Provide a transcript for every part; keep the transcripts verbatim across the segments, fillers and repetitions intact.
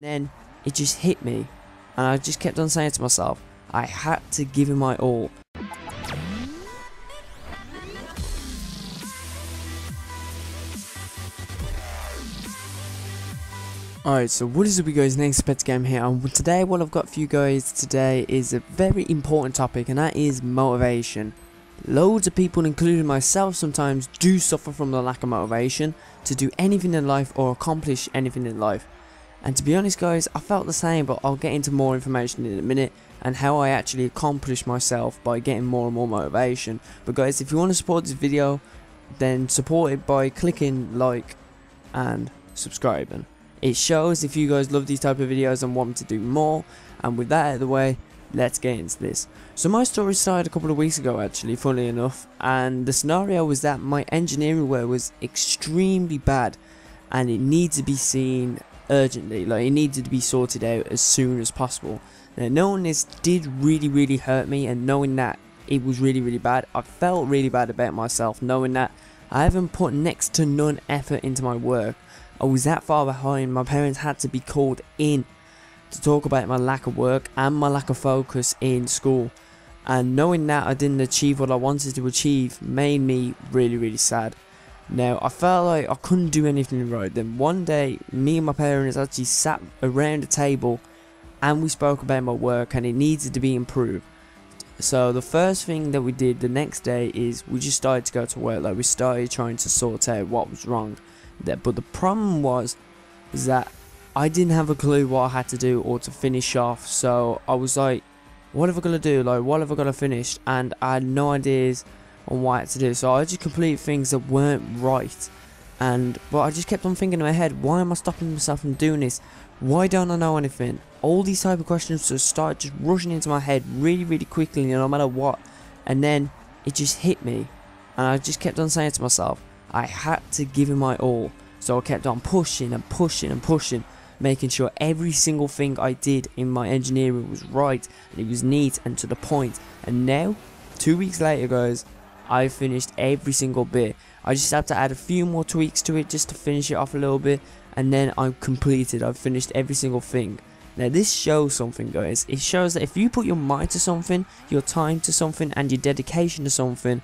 Then it just hit me, and I just kept on saying to myself, I had to give him my all. Alright, so what is up you guys, next pet game here, and today what I've got for you guys today is a very important topic, and that is motivation. Loads of people, including myself sometimes, do suffer from the lack of motivation to do anything in life or accomplish anything in life. And to be honest guys, I felt the same, but I'll get into more information in a minute and how I actually accomplished myself by getting more and more motivation. But guys, if you want to support this video, then support it by clicking like and subscribing. It shows if you guys love these type of videos and want me to do more. And with that out of the way, let's get into this. So my story started a couple of weeks ago actually, funnily enough, and the scenario was that my engineering work was extremely bad and it needs to be seen urgently, like it needed to be sorted out as soon as possible. Now knowing this did really really hurt me, and knowing that it was really really bad, I felt really bad about myself, knowing that I haven't put next to none effort into my work. I was that far behind, my parents had to be called in to talk about my lack of work and my lack of focus in school. And knowing that I didn't achieve what I wanted to achieve made me really really sad. Now I felt like I couldn't do anything right. Then one day me and my parents actually sat around a table and we spoke about my work and it needed to be improved. So the first thing that we did the next day is we just started to go to work, like we started trying to sort out what was wrong there. But the problem was is that I didn't have a clue what I had to do or to finish off. So I was like, what have I got to do, like what have I got to finish? And I had no ideas on what I had to do, so I just completed things that weren't right. And but I just kept on thinking in my head, why am I stopping myself from doing this? Why don't I know anything? All these type of questions just started just rushing into my head really really quickly, you know, no matter what. And then it just hit me, and I just kept on saying to myself, I had to give him my all. So I kept on pushing and pushing and pushing, making sure every single thing I did in my engineering was right and it was neat and to the point. And now two weeks later guys, I finished every single bit. I just had to add a few more tweaks to it just to finish it off a little bit, and then I'm completed. I've finished every single thing. Now this shows something guys, it shows that if you put your mind to something, your time to something and your dedication to something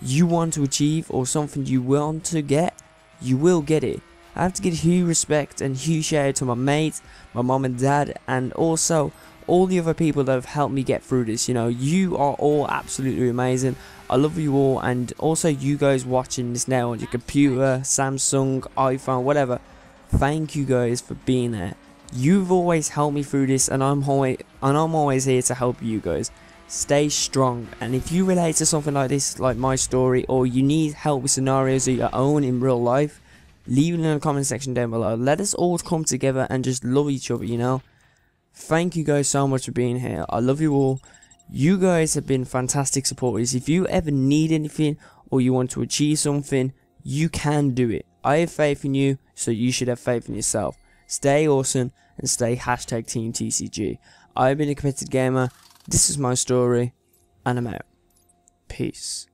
you want to achieve or something you want to get, you will get it. I have to give huge respect and huge shout out to my mates, my mom and dad, and also all the other people that have helped me get through this. You know, you are all absolutely amazing. I love you all. And also you guys watching this now on your computer, Samsung, iPhone, whatever, thank you guys for being there. You've always helped me through this, and I'm always, and I'm always here to help you guys. Stay strong, and if you relate to something like this, like my story, or you need help with scenarios of your own in real life, leave it in the comment section down below. Let us all come together and just love each other, you know. Thank you guys so much for being here. I love you all. You guys have been fantastic supporters. If you ever need anything or you want to achieve something, you can do it. I have faith in you, so you should have faith in yourself. Stay awesome and stay hashtag Team T C G. I've been a committed gamer. This is my story, and I'm out. Peace.